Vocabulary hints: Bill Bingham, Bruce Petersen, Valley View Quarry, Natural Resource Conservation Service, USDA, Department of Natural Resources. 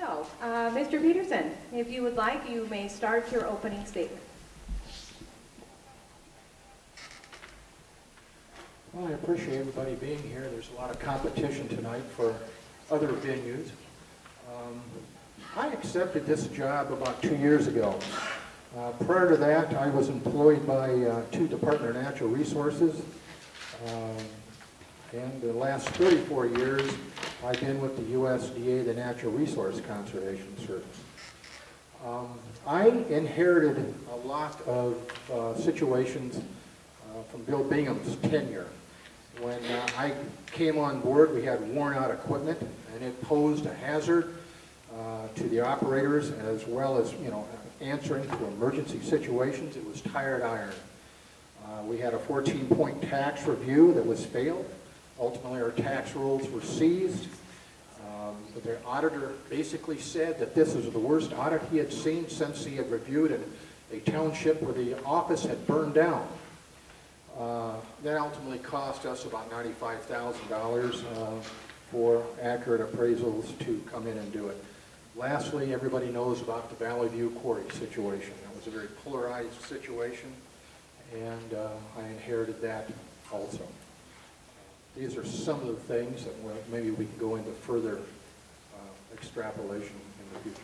So, Mr. Peterson, if you would like, you may start your opening statement. Well, I appreciate everybody being here. There's a lot of competition tonight for other venues. I accepted this job about 2 years ago. Prior to that, I was employed by two Department of Natural Resources. And the last 34 years, I've been with the USDA, the Natural Resource Conservation Service. I inherited a lot of situations from Bill Bingham's tenure. When I came on board, we had worn out equipment, and it posed a hazard to the operators, as well as, you know, answering to emergency situations. It was tired iron. We had a 14-point tax review that was failed. Ultimately, our tax rules were seized. But the auditor basically said that this is the worst audit he had seen since he had reviewed a township where the office had burned down. That ultimately cost us about $95,000 for accurate appraisals to come in and do it. Lastly, everybody knows about the Valley View Quarry situation. That was a very polarized situation, and I inherited that also. These are some of the things that maybe we can go into further extrapolation in the future.